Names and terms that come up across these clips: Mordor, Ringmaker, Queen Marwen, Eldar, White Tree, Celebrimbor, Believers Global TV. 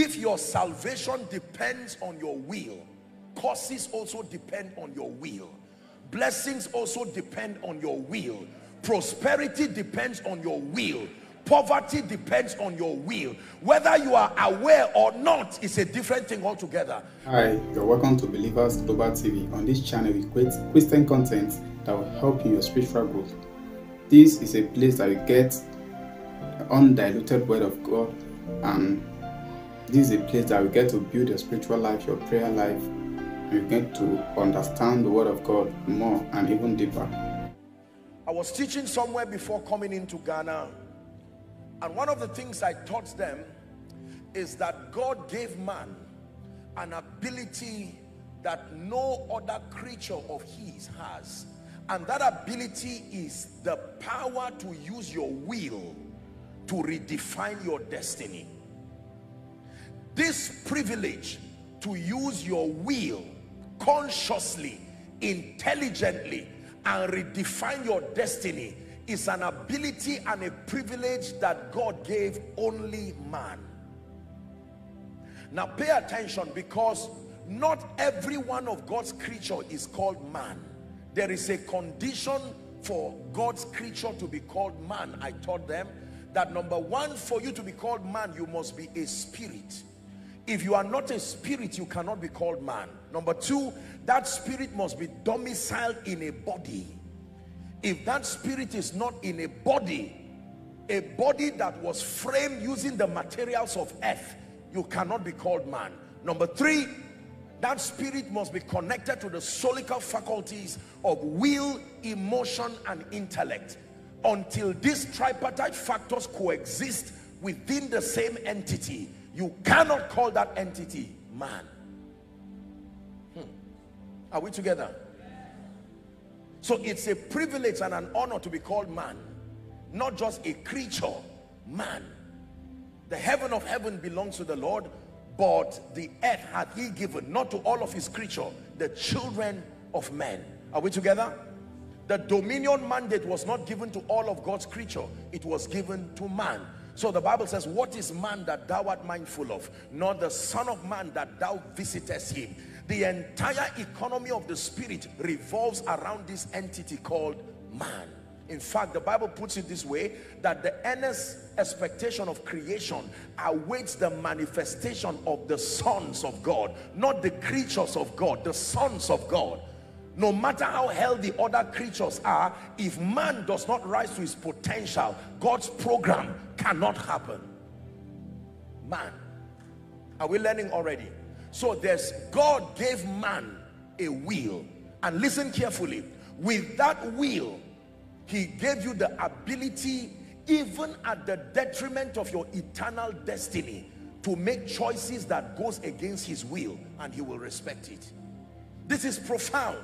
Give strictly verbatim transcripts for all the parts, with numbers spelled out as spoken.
If your salvation depends on your will, curses also depend on your will. Blessings also depend on your will. Prosperity depends on your will. Poverty depends on your will. Whether you are aware or not is a different thing altogether. Hi, you're welcome to Believers Global T V. On this channel, we create Christian content that will help you in your spiritual growth. This is a place that you get the undiluted word of God, and this is a place that you get to build your spiritual life, your prayer life, and you get to understand the word of God more and even deeper. I was teaching somewhere before coming into Ghana, and one of the things I taught them is that God gave man an ability that no other creature of his has. And that ability is the power to use your will to redefine your destiny. This privilege to use your will consciously, intelligently, and redefine your destiny is an ability and a privilege that God gave only man. Now pay attention, because not every one of God's creature is called man. There is a condition for God's creature to be called man. I taught them that, number one, for you to be called man, you must be a spirit. If you are not a spirit, you cannot be called man. Number two, that spirit must be domiciled in a body. If that spirit is not in a body, a body that was framed using the materials of earth, you cannot be called man. Number three, that spirit must be connected to the solical faculties of will, emotion, and intellect. Until these tripartite factors coexist within the same entity, you cannot call that entity man. Hmm. Are we together? So it's a privilege and an honor to be called man, not just a creature, man. The heaven of heaven belongs to the Lord, but the earth hath he given, not to all of his creature, the children of men. Are we together? The dominion mandate was not given to all of God's creature, it was given to man. So the Bible says, what is man that thou art mindful of, nor the son of man that thou visitest him. The entire economy of the spirit revolves around this entity called man. In fact, the Bible puts it this way, that the earnest expectation of creation awaits the manifestation of the sons of God, not the creatures of God, the sons of God. No matter how healthy other creatures are, if man does not rise to his potential, God's program cannot happen. Man. Are we learning already? So there's, God gave man a will. And listen carefully. With that will, he gave you the ability, even at the detriment of your eternal destiny, to make choices that goes against his will, and he will respect it. This is profound.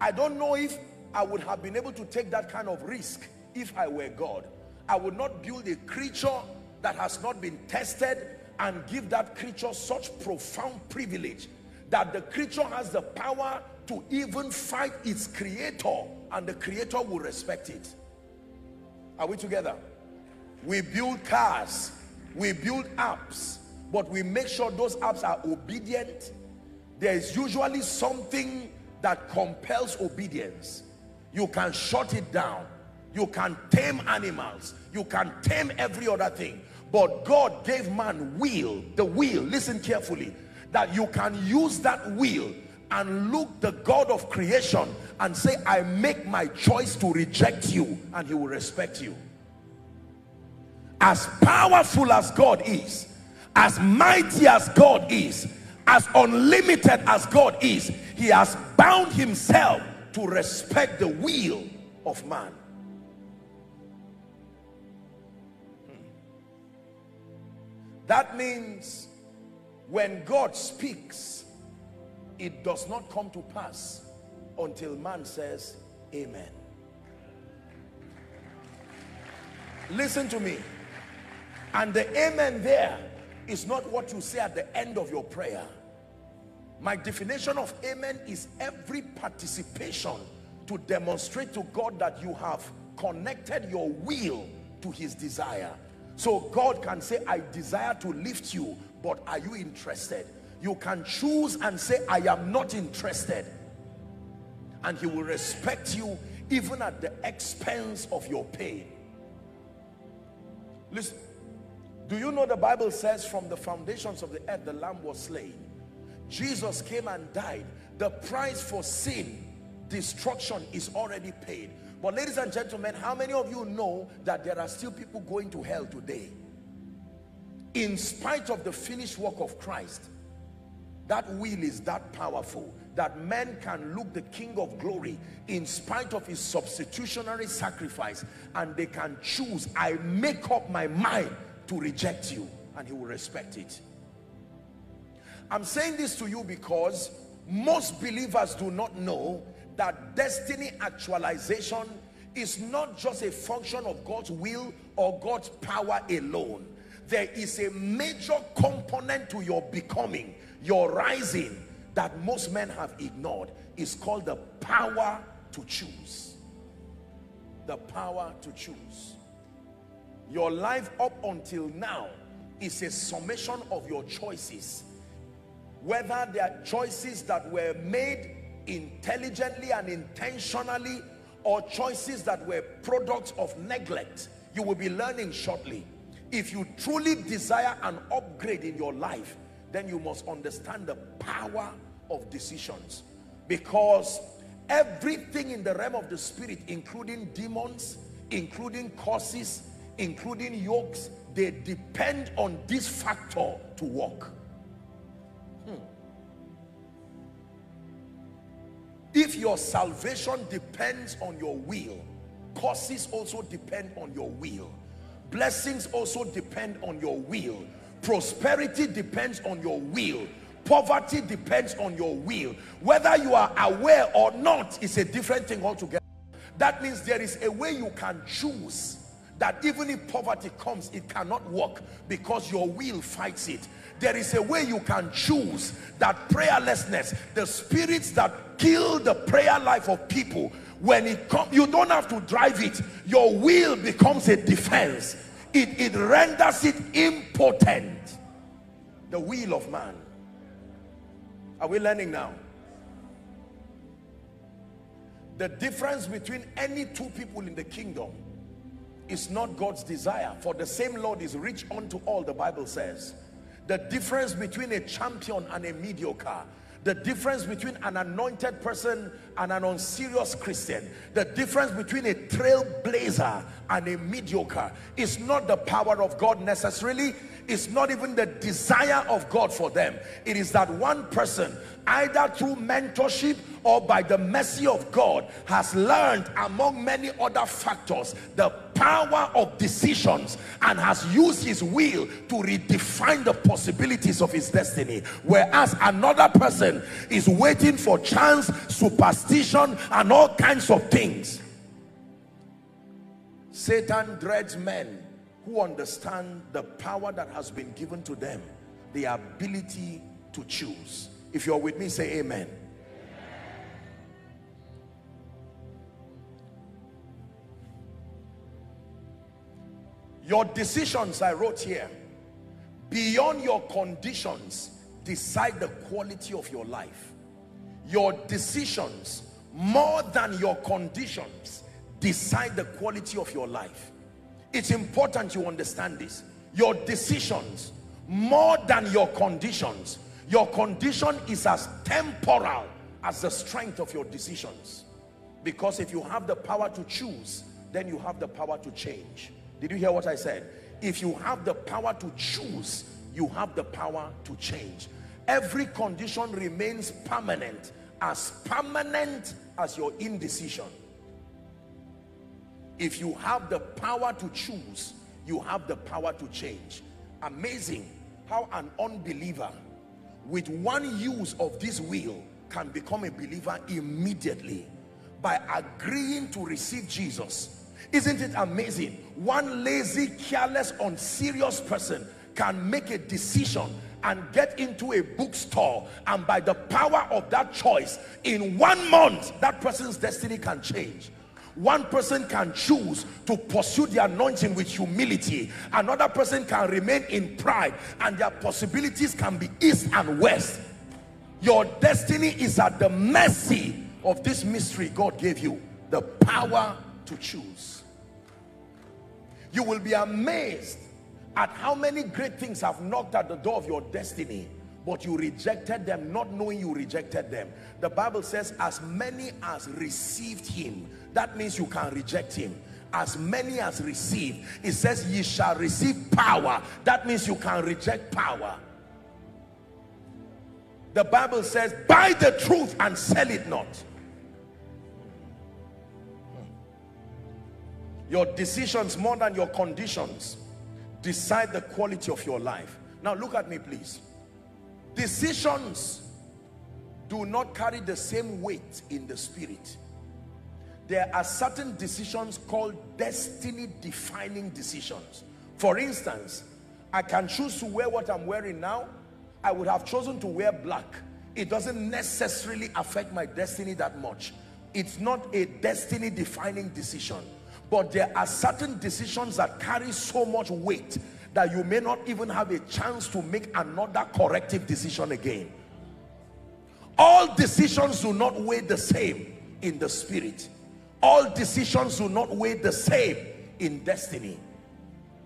I don't know if I would have been able to take that kind of risk if I were God. I would not build a creature that has not been tested and give that creature such profound privilege that the creature has the power to even fight its creator, and the creator will respect it. Are we together? We build cars, we build apps, but we make sure those apps are obedient. There is usually something that compels obedience. You can shut it down. You can tame animals. You can tame every other thing. But God gave man will, the will, listen carefully, that you can use that will and look the God of creation and say, I make my choice to reject you, and he will respect you. As powerful as God is, as mighty as God is, as unlimited as God is, he has bound himself to respect the will of man. That means when God speaks, it does not come to pass until man says amen. Listen to me. And the amen there is not what you say at the end of your prayer. My definition of amen is every participation to demonstrate to God that you have connected your will to his desire. So God can say, I desire to lift you, but are you interested? You can choose and say, I am not interested. And he will respect you even at the expense of your pain. Listen, do you know the Bible says from the foundations of the earth, the Lamb was slain. Jesus came and died. The price for sin, destruction, is already paid. But ladies and gentlemen, how many of you know that there are still people going to hell today? In spite of the finished work of Christ, that will is that powerful that men can look the King of Glory in spite of his substitutionary sacrifice, and they can choose, I make up my mind to reject you, and he will respect it. I'm saying this to you because most believers do not know that destiny actualization is not just a function of God's will or God's power alone. There is a major component to your becoming, your rising, that most men have ignored. It's called the power to choose. The power to choose. Your life up until now is a summation of your choices, whether they are choices that were made intelligently and intentionally or choices that were products of neglect. You will be learning shortly. If you truly desire an upgrade in your life, then you must understand the power of decisions, because everything in the realm of the spirit, including demons, including curses, including yokes, they depend on this factor to work. Hmm. If your salvation depends on your will, curses also depend on your will, blessings also depend on your will, prosperity depends on your will, poverty depends on your will. Whether you are aware or not is a different thing altogether. That means there is a way you can choose that even if poverty comes, it cannot work because your will fights it. There is a way you can choose that prayerlessness, the spirits that kill the prayer life of people, when it comes, you don't have to drive it. Your will becomes a defense. It, it renders it impotent. The will of man. Are we learning now? The difference between any two people in the kingdom is not God's desire, for the same Lord is rich unto all, the Bible says. The difference between a champion and a mediocre, the difference between an anointed person and an unserious Christian, the difference between a trailblazer and a mediocre is not the power of God necessarily. It's not even the desire of God for them. It is that one person, either through mentorship or by the mercy of God, has learned, among many other factors, the power of decisions and has used his will to redefine the possibilities of his destiny. Whereas another person is waiting for chance, superstition, and all kinds of things. Satan dreads men who understand the power that has been given to them, the ability to choose. If you're with me, say amen. Amen. Your decisions, I wrote here, beyond your conditions decide the quality of your life. Your decisions, more than your conditions, decide the quality of your life. It's important you understand this. Your decisions, more than your conditions. Your condition is as temporal as the strength of your decisions. Because if you have the power to choose, then you have the power to change. Did you hear what I said? If you have the power to choose, you have the power to change. Every condition remains permanent, as permanent as your indecision. If you have the power to choose, you have the power to change. Amazing how an unbeliever with one use of this will can become a believer immediately by agreeing to receive Jesus. Isn't it amazing? One lazy, careless, unserious person can make a decision and get into a bookstore, and by the power of that choice, in one month, that person's destiny can change. One person can choose to pursue the anointing with humility. Another person can remain in pride, and their possibilities can be east and west. Your destiny is at the mercy of this mystery God gave you, the power to choose. You will be amazed at how many great things have knocked at the door of your destiny, but you rejected them, not knowing you rejected them. The Bible says, as many as received him. That means you can reject him. As many as received. It says, ye shall receive power. That means you can reject power. The Bible says, buy the truth and sell it not. Your decisions, more than your conditions, decide the quality of your life. Now look at me, please. Decisions do not carry the same weight in the spirit. There are certain decisions called destiny-defining decisions. For instance, I can choose to wear what I'm wearing now. I would have chosen to wear black. It doesn't necessarily affect my destiny that much. It's not a destiny-defining decision. But there are certain decisions that carry so much weight that you may not even have a chance to make another corrective decision again. All decisions do not weigh the same in the spirit. All decisions do not weigh the same in destiny.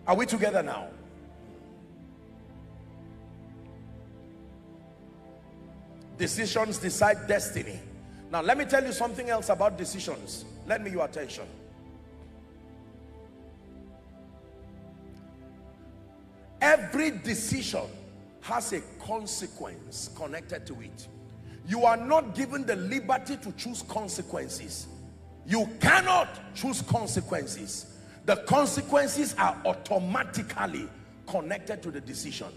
Are we together now? Decisions decide destiny. Now let me tell you something else about decisions. Lend me your attention. Every decision has a consequence connected to it. You are not given the liberty to choose consequences. You cannot choose consequences. The consequences are automatically connected to the decision.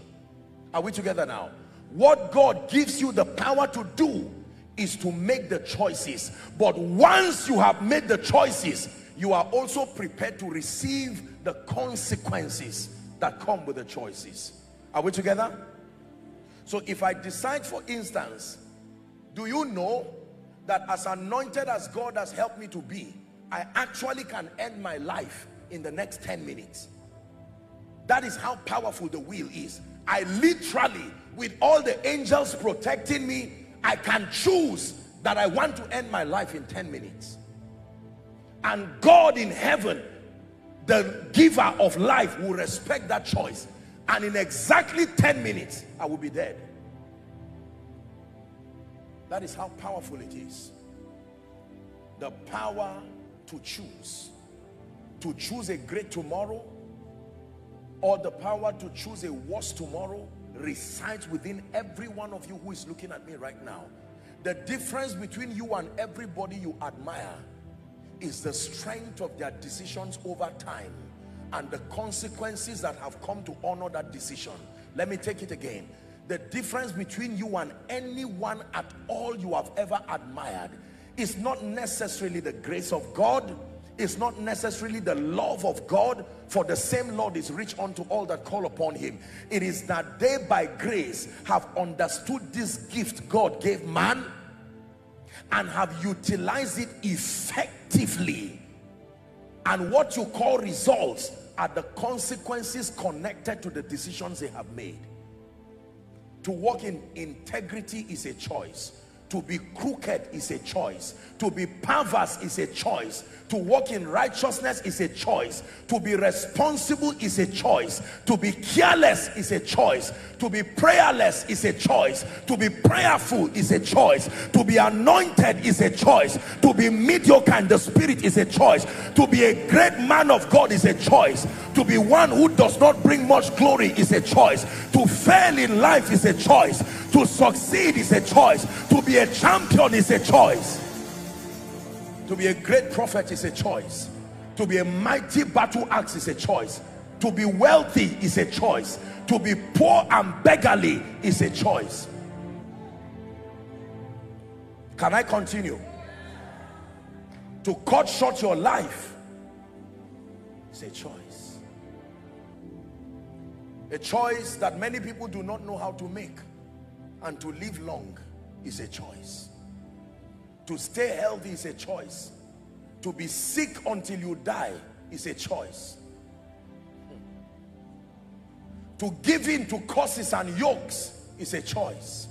Are we together now? What God gives you the power to do is to make the choices. But once you have made the choices, you are also prepared to receive the consequences that come with the choices. Are we together? So if I decide, for instance, do you know that as anointed as God has helped me to be, I actually can end my life in the next ten minutes? That is how powerful the will is. I literally, with all the angels protecting me, I can choose that I want to end my life in ten minutes. And God in heaven, the giver of life, will respect that choice, and in exactly ten minutes I will be dead. That is how powerful it is. The power to choose. To choose a great tomorrow or the power to choose a worse tomorrow resides within every one of you who is looking at me right now. The difference between you and everybody you admire is the strength of their decisions over time and the consequences that have come to honor that decision. Let me take it again. The difference between you and anyone at all you have ever admired is not necessarily the grace of God. It's not necessarily the love of God, for the same Lord is rich unto all that call upon him. It is that they by grace have understood this gift God gave man and have utilized it effectively. And what you call results are the consequences connected to the decisions they have made. To walk in integrity is a choice. To be crooked is a choice. To be perverse is a choice. To walk in righteousness is a choice. To be responsible is a choice. To be careless is a choice. To be prayerless is a choice. To be prayerful is a choice. To be anointed is a choice. To be mediocre in the spirit is a choice. To be a great man of God is a choice. To be one who does not bring much glory is a choice. To fail in life is a choice. To succeed is a choice. To be a champion is a choice. To be a great prophet is a choice. To be a mighty battle axe is a choice. To be wealthy is a choice. To be poor and beggarly is a choice. Can I continue? To cut short your life is a choice. A choice that many people do not know how to make. And to live long is a choice. To stay healthy is a choice. To be sick until you die is a choice. To give in to curses and yokes is a choice.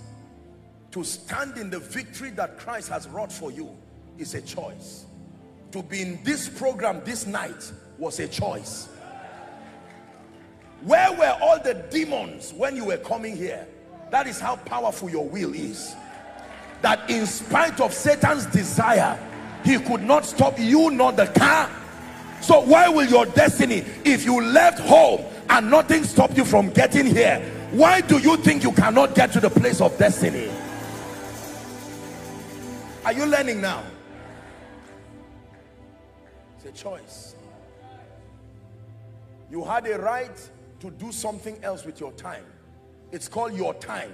To stand in the victory that Christ has wrought for you is a choice. To be in this program this night was a choice. Where were all the demons when you were coming here? That is how powerful your will is. That in spite of Satan's desire, he could not stop you, nor the car. So why will your destiny, if you left home and nothing stopped you from getting here, why do you think you cannot get to the place of destiny? Are you learning now? It's a choice. You had a right to do something else with your time. It's called your time.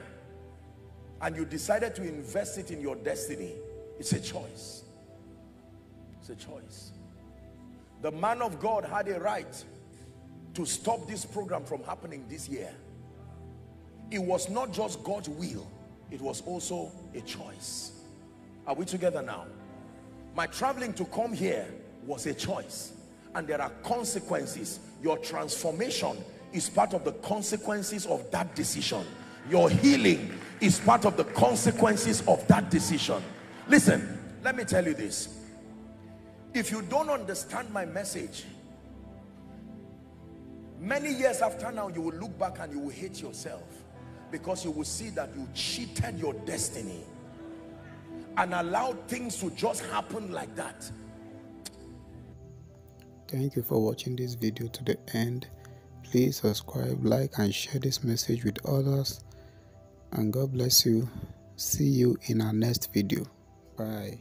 And you decided to invest it in your destiny. It's a choice. It's a choice. The man of God had a right to stop this program from happening this year. It was not just God's will, it was also a choice. Are we together now? My traveling to come here was a choice. And there are consequences. Your transformation is part of the consequences of that decision. Your healing is part of the consequences of that decision. Listen, let me tell you this. If you don't understand my message, many years after now, you will look back and you will hate yourself, because you will see that you cheated your destiny and allowed things to just happen like that. Thank you for watching this video to the end. Please subscribe, like, and share this message with others. And God bless you. See you in our next video. Bye.